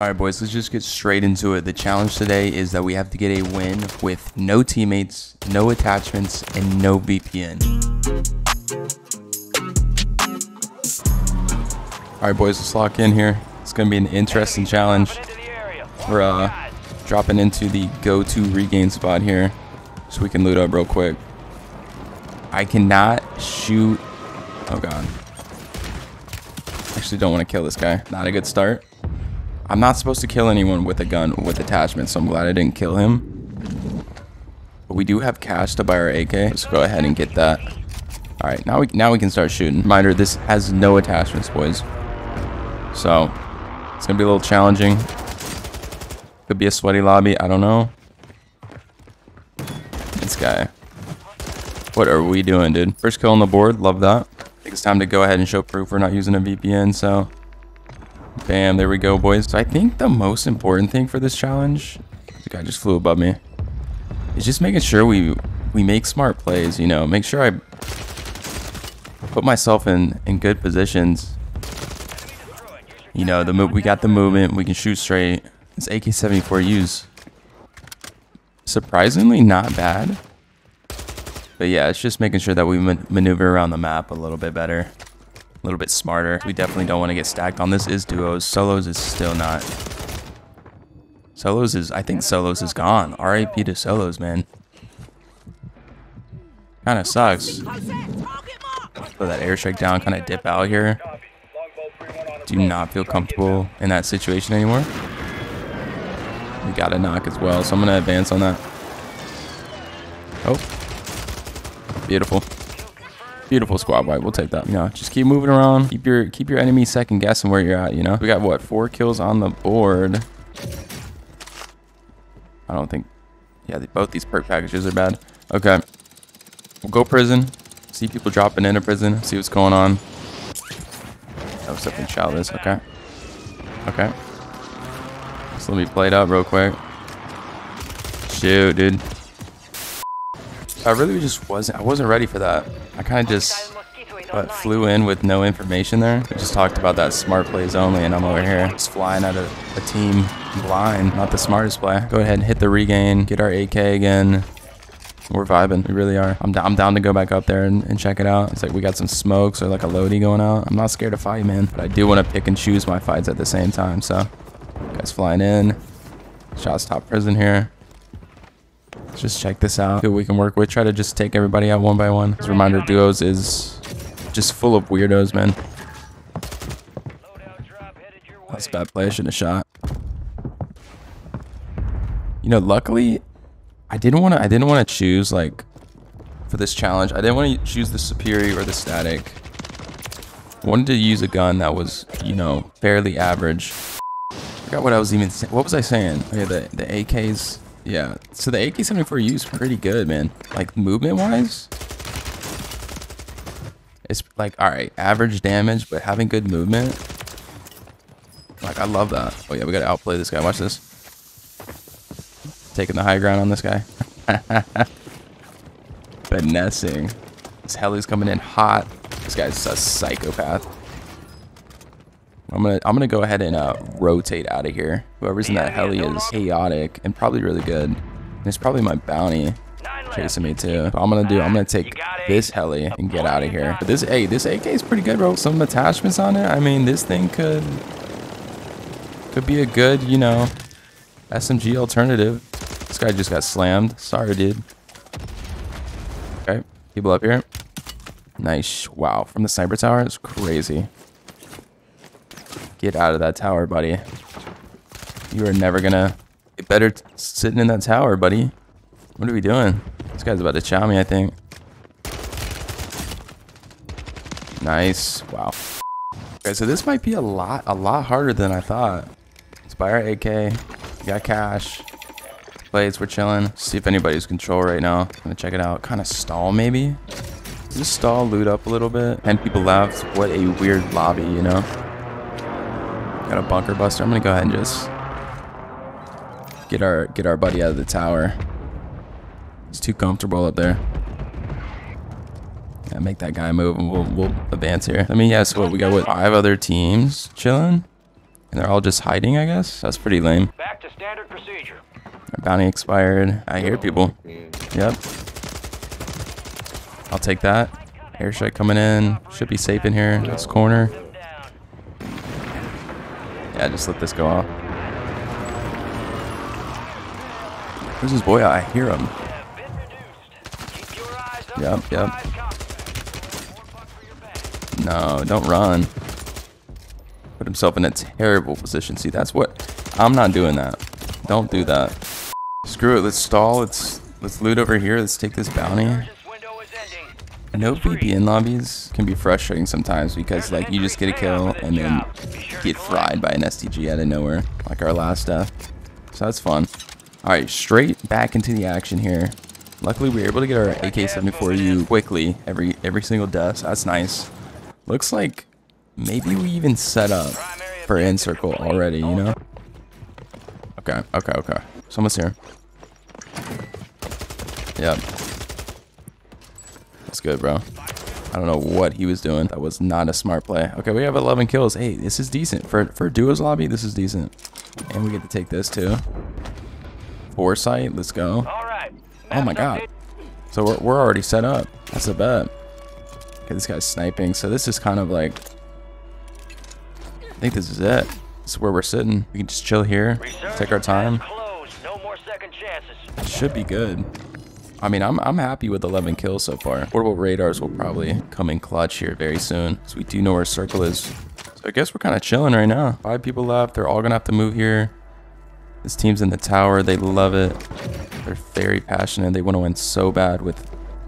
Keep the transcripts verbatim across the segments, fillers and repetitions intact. Alright boys, let's just get straight into it. The challenge today is that we have to get a win with no teammates, no attachments, and no V P N. Alright boys, let's lock in here. It's going to be an interesting challenge. We're uh, dropping into the go-to regain spot here so we can loot up real quick. I cannot shoot. Oh god. Actually don't want to kill this guy. Not a good start. I'm not supposed to kill anyone with a gun with attachments, so I'm glad I didn't kill him. But we do have cash to buy our A K. Let's go ahead and get that. All right, now we now we can start shooting. Reminder, this has no attachments, boys. So it's gonna be a little challenging. Could be a sweaty lobby. I don't know. This guy. What are we doing, dude? First kill on the board. Love that. I think it's time to go ahead and show proof we're not using a V P N. So. Bam, there we go, boys. So I think the most important thing for this challenge, the guy just flew above me, is just making sure we we make smart plays, you know, make sure I put myself in, in good positions. You know, the move, we got the movement, we can shoot straight. This A K seventy-four U's surprisingly not bad. But yeah, it's just making sure that we man maneuver around the map a little bit better. A little bit smarter. We definitely don't want to get stacked on. This is duos. Solos is still not. Solos is, I think solos is gone. R I P to solos, man. Kind of sucks. Throw that airstrike down, kind of dip out here. Do not feel comfortable in that situation anymore. We got a knock as well, so I'm going to advance on that. Oh. Beautiful. Beautiful squad wipe. We'll take that. You know, just keep moving around. Keep your keep your enemy second guessing where you're at, you know? We got what, four kills on the board. I don't think yeah, they, both these perk packages are bad. Okay. We'll go prison. See people dropping into prison. See what's going on. That was something childish. Okay. Okay. So let me play it up real quick. Shoot, dude. I really just wasn't I wasn't ready for that. I kind of just but flew in with no information there. We just talked about that smart plays only, and I'm over here just flying out of a team blind. Not the smartest play. Go ahead and hit the regain. Get our A K again. We're vibing. We really are. I'm, I'm down to go back up there and, and check it out. It's like we got some smokes or like a loadie going out. I'm not scared to fight, man. But I do want to pick and choose my fights at the same time. So, guys flying in. Shots top prison here. Just check this out. Who we can work with. Try to just take everybody out one by one. This reminder, duos is just full of weirdos, man. That's a bad play. I shouldn't have shot. You know, luckily, I didn't want to. I didn't want to choose like for this challenge. I didn't want to choose the superior or the static. I wanted to use a gun that was, you know, fairly average. I forgot what I was even. What was I saying? Okay, the the A Ks. Yeah, so the A K seventy-four U is pretty good, man. Like, movement-wise, it's like, all right, average damage, but having good movement. Like, I love that. Oh, yeah, we got to outplay this guy. Watch this. Taking the high ground on this guy. Finessing. This heli's coming in hot. This guy's a psychopath. I'm gonna I'm gonna go ahead and uh, rotate out of here. Whoever's in that heli is chaotic and probably really good. And it's probably my bounty chasing me too. But I'm gonna do I'm gonna take this heli and get out of here. But this hey this A K is pretty good, bro. Some attachments on it. I mean, this thing could could be a good, you know, S M G alternative. This guy just got slammed. Sorry, dude. Okay, people up here. Nice. Wow, from the sniper tower, it's crazy. Get out of that tower, buddy. You are never gonna get better sitting in that tower, buddy. What are we doing? This guy's about to chow me, I think. Nice. Wow. Okay, so this might be a lot, a lot harder than I thought. Let's buy our A K. We got cash. Blades, we're chilling. Let's see if anybody's control right now. I'm gonna check it out. Kind of stall, maybe? Just stall, loot up a little bit. ten people left. What a weird lobby, you know? Got a bunker buster. I'm gonna go ahead and just get our get our buddy out of the tower. It's too comfortable up there. Yeah, make that guy move and we'll we'll advance here. I mean, yeah, so what we got, what, five other teams chilling? And they're all just hiding, I guess? That's pretty lame. Back to standard procedure. Bounty expired. I hear people. Yep. I'll take that. Airstrike coming in. Should be safe in here. This corner. Yeah, just let this go off. Where's this boy? I hear him. Yep, yep. No, don't run. Put himself in a terrible position. See, that's what... I'm not doing that. Don't do that. Screw it. Let's stall. Let's, let's loot over here. Let's take this bounty. No V P N lobbies can be frustrating sometimes because, like, you just get a kill and then get fried by an S T G out of nowhere, like our last death. So that's fun. All right, straight back into the action here. Luckily, we were able to get our A K seventy-four U quickly every every single death. So that's nice. Looks like maybe we even set up for in circle already, you know? Okay, okay, okay. Someone's here. Yep. That's good, bro. I don't know what he was doing. That was not a smart play. Okay, we have eleven kills. Hey, this is decent. For, for duos lobby, this is decent. And we get to take this, too. Foresight, let's go. Oh, my God. So we're, we're already set up. That's a bet. Okay, this guy's sniping. So this is kind of like... I think this is it. This is where we're sitting. We can just chill here. Take our time. It should be good. I mean, I'm, I'm happy with eleven kills so far. Portable radars will probably come in clutch here very soon. So we do know where circle is. So I guess we're kind of chilling right now. Five people left. They're all going to have to move here. This team's in the tower. They love it. They're very passionate. They want to win so bad with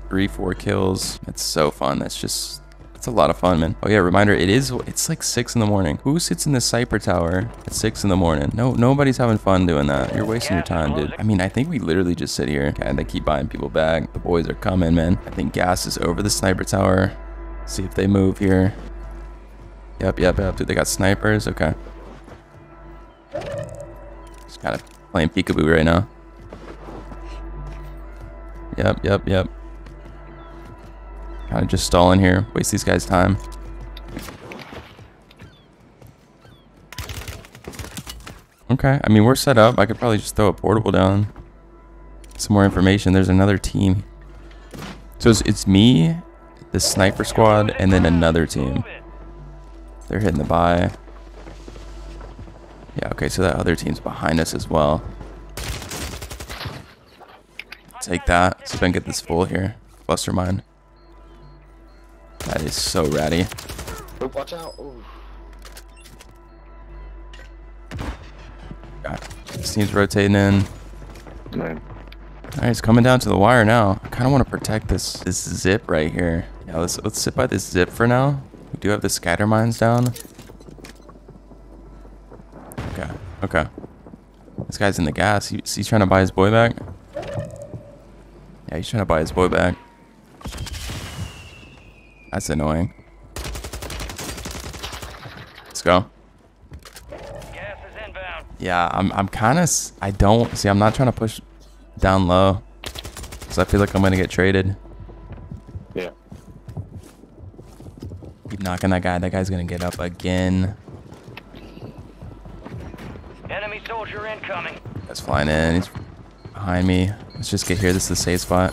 three, four kills. That's so fun. That's just... It's a lot of fun, man. Oh yeah, reminder, it is, it's like six in the morning. Who sits in the Cypher Tower at six in the morning? No, nobody's having fun doing that. You're wasting your time, dude. I mean, I think we literally just sit here. Okay, they keep buying people back. The boys are coming, man. I think gas is over the Sniper Tower. Let's see if they move here. Yep, yep, yep, dude, they got snipers, okay. Just kind of playing peekaboo right now. Yep, yep, yep. Kind of just stalling here, waste these guys' time. Okay, I mean, we're set up. I could probably just throw a portable down. Some more information. There's another team. So it's, it's me, the sniper squad, and then another team. They're hitting the buy. Yeah, okay, so that other team's behind us as well. Take that. See if I can get this full here. Cluster mine. That is so ratty. Oh, watch out. Ooh. God, this team's rotating in. Alright, it's coming down to the wire now. I kind of want to protect this this zip right here. Yeah, let's let's sit by this zip for now. We do have the scatter mines down. Okay, okay. This guy's in the gas. He, he's trying to buy his boy back. Yeah, he's trying to buy his boy back. That's annoying. Let's go. Gas is inbound. Yeah, I'm I'm kind of... I don't... See, I'm not trying to push down low. So I feel like I'm going to get traded. Yeah. Keep knocking that guy. That guy's going to get up again. Enemy soldier incoming. That's flying in. He's behind me. Let's just get here. This is the safe spot.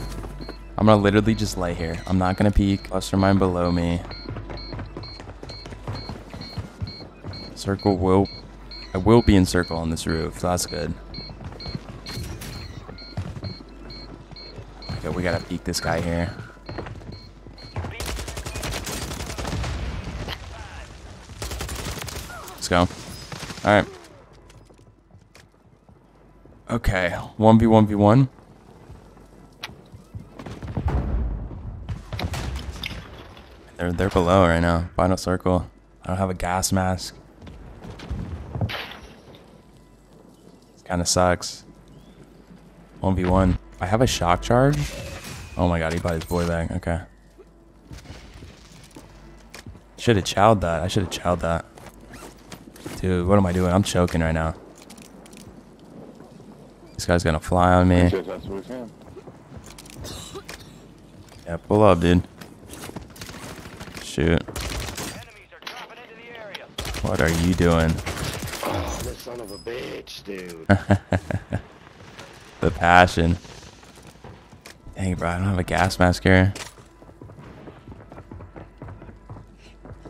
I'm gonna literally just lay here. I'm not gonna peek. Cluster mine below me. Circle will... I will be in circle on this roof. So that's good. Okay, we gotta peek this guy here. Let's go. Alright. Okay. one v one v one. They're, they're below right now. Final circle. I don't have a gas mask. Kind of sucks. one v one. I have a shock charge. Oh my god, he bought his boy back. Okay. Should have chowed that. I should have chowed that. Dude, what am I doing? I'm choking right now. This guy's gonna fly on me. Yeah, pull up, dude. Shoot. What are you doing? the son of a bitch, dude. The passion. Dang, bro, I don't have a gas mask here.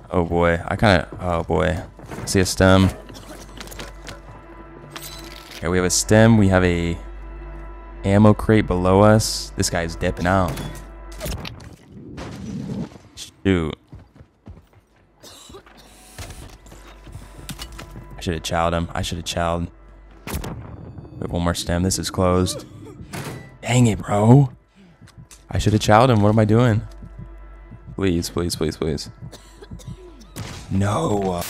Oh boy, I kind of. Oh boy, I see a stem. Okay, we have a stem. We have a ammo crate below us. This guy's dipping out. Shoot. I should have chowed him. I should have chowed. We have one more stem. This is closed. Dang it, bro. I should have chowed him. What am I doing? Please, please, please, please. No.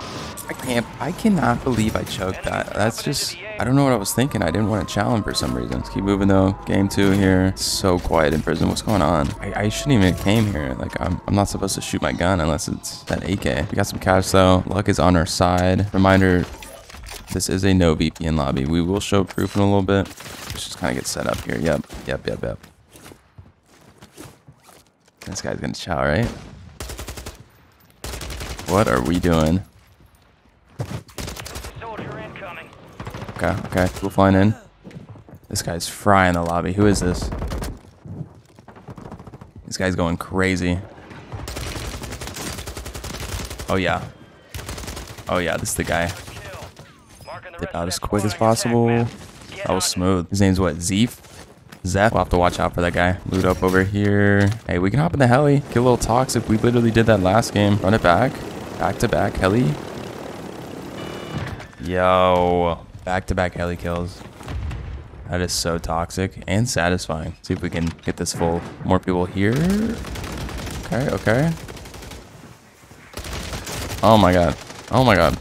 I can't. I cannot believe I choked that. That's just. I don't know what I was thinking. I didn't want to challenge for some reason. Let's keep moving though. Game two here. It's so quiet in prison. What's going on? I, I shouldn't even have came here. Like I'm, I'm not supposed to shoot my gun unless it's that A K. We got some cash though. Luck is on our side. Reminder, this is a no V P N lobby. We will show proof in a little bit. Let's just kind of get set up here. Yep, yep, yep, yep. This guy's gonna chow, right? What are we doing? Okay, okay, we're flying in. This guy's frying the lobby. Who is this? This guy's going crazy. Oh yeah. Oh yeah, this is the guy. Dip out as quick as possible. That was smooth. His name's what, Zeef? Zeef. We'll have to watch out for that guy. Loot up over here. Hey, we can hop in the heli. Get a little toxic. We literally did that last game. Run it back. Back to back heli. Yo. Back-to-back heli kills. That is so toxic and satisfying. See if we can get this full. More people here. Okay, okay. Oh my god. Oh my god.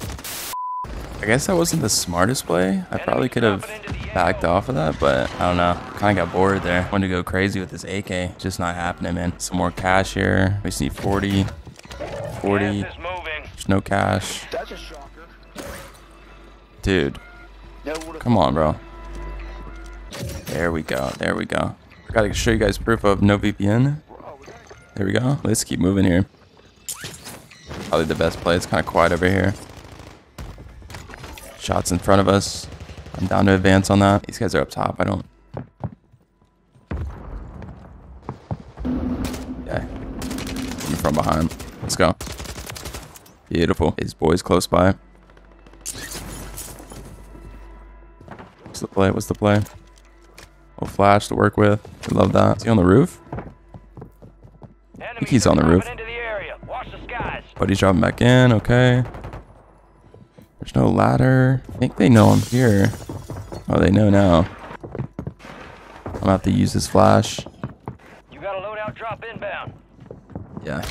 I guess that wasn't the smartest play. I probably could have backed off of that, but I don't know. Kind of got bored there. Wanted to go crazy with this A K. Just not happening, man. Some more cash here. We just need forty. forty. There's no cash. Dude. Come on, bro. There we go. There we go. I gotta show you guys proof of no V P N. There we go. Let's keep moving here. Probably the best play. It's kind of quiet over here. Shots in front of us. I'm down to advance on that. These guys are up top. I don't. Yeah. Coming from behind. Let's go. Beautiful. His boy's close by. What's the play? What's the play? Little flash to work with. We love that. Is he on the roof? I think he's on the roof. But he's dropping back in. Okay. There's no ladder. I think they know I'm here. Oh, they know now. I'm gonna have to use this flash. You got a loadout drop inbound. Yeah.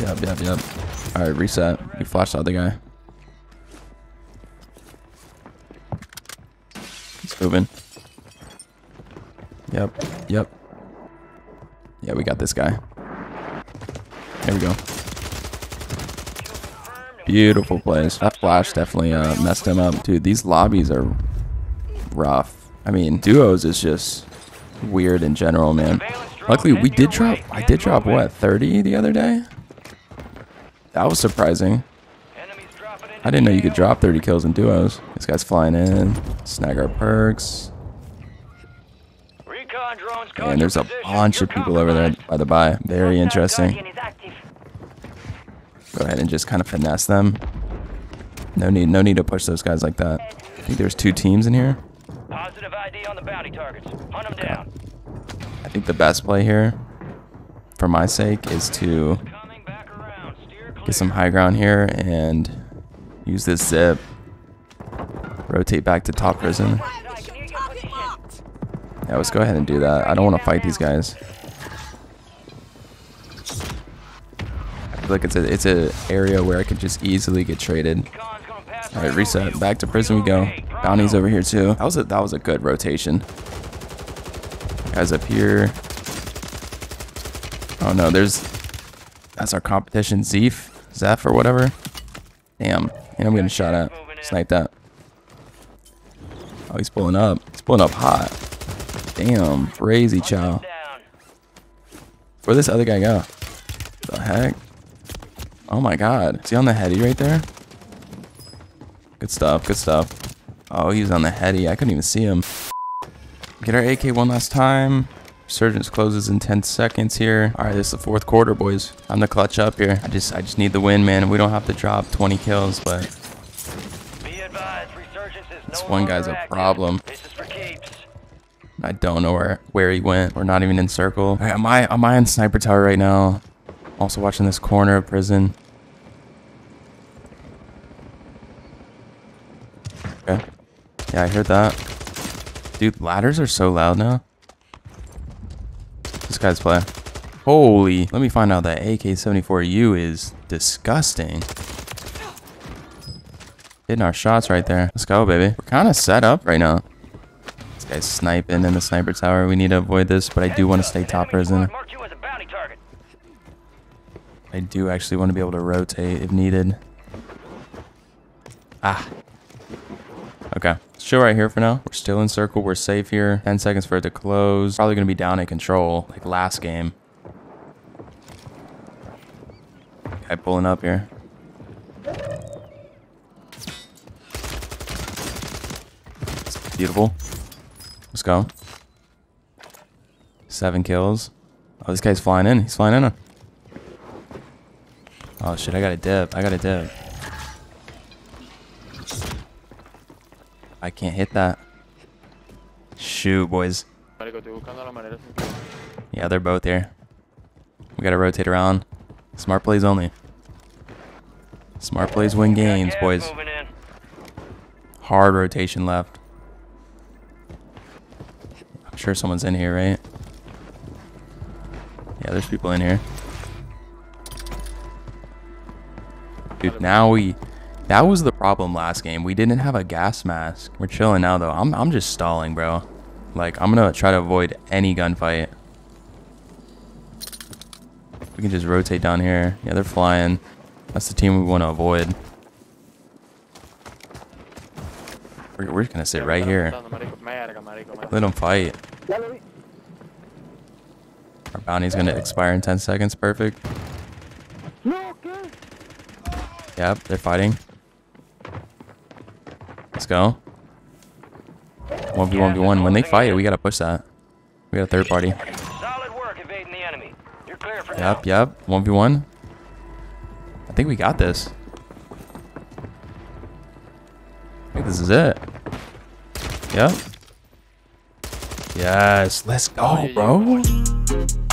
Yep, yep, yep. Alright, reset. You flashed out the guy. Moving. Yep. Yep. Yeah, we got this guy. There we go. Beautiful plays. That flash definitely uh, messed him up. Dude, these lobbies are rough. I mean, duos is just weird in general, man. Luckily, we did drop. I did drop, what, thirty the other day? That was surprising. I didn't know you could drop thirty kills in duos. This guy's flying in. Snag our perks. And there's a bunch of people over there by the by. Very interesting. Go ahead and just kind of finesse them. No need, no need to push those guys like that. I think there's two teams in here. Positive I D on the bounty targets. Hunt them down. I think the best play here, for my sake, is to get some high ground here and use this zip. Rotate back to top prison. Yeah, let's go ahead and do that. I don't want to fight these guys. I feel like it's a it's a area where I could just easily get traded. All right, reset. Back to prison we go. Bounty's over here too. That was a that was a good rotation. Guys up here. Oh no, there's that's our competition. Zeef, Zeef or whatever. Damn. And I'm getting shot at. Snipe that. Oh, he's pulling up. He's pulling up hot. Damn. Crazy chow. Where'd this other guy go? The heck? Oh my god. Is he on the heady right there? Good stuff, good stuff. Oh, he's on the heady. I couldn't even see him. Get our A K one last time. Resurgence closes in ten seconds here. All right, this is the fourth quarter, boys. Time to clutch up here. I just I just need the win, man. We don't have to drop twenty kills, but be advised, resurgence is no this one guy's a problem. This is for keeps. I don't know where, where he went. We're not even in circle. All right, am I, am I on sniper tower right now? Also watching this corner of prison. Okay. Yeah, I heard that. Dude, ladders are so loud now. This guy's play. Holy. Let me find out that A K seventy-four U is disgusting. Hitting our shots right there. Let's go, baby. We're kind of set up right now. This guy's sniping in the sniper tower. We need to avoid this, but I do want to stay top prison. I do actually want to be able to rotate if needed. Ah. Okay, chill right here for now. We're still in circle. We're safe here. ten seconds for it to close. Probably going to be down in control like last game. Guy pulling up here. Beautiful. Let's go. Seven kills. Oh, this guy's flying in. He's flying in. Oh, shit. I got a dip. I got a dip. I can't hit that. Shoot, boys. Yeah, they're both here. We gotta rotate around. Smart plays only. Smart plays win games, boys. Hard rotation left. I'm sure someone's in here, right? Yeah, there's people in here. Dude, now we... That was the problem last game. We didn't have a gas mask. We're chilling now, though. I'm, I'm just stalling, bro. Like, I'm going to try to avoid any gunfight. We can just rotate down here. Yeah, they're flying. That's the team we want to avoid. We're, we're going to sit right here. Let them fight. Our bounty's going to expire in ten seconds. Perfect. Yep, they're fighting. Let's go. one v one v one. When they fight, we gotta push that. We got a third party. Solid work evading the enemy. You're clear for now. Yep, yep. one v one. I think we got this. I think this is it. Yep. Yes. Let's go, bro.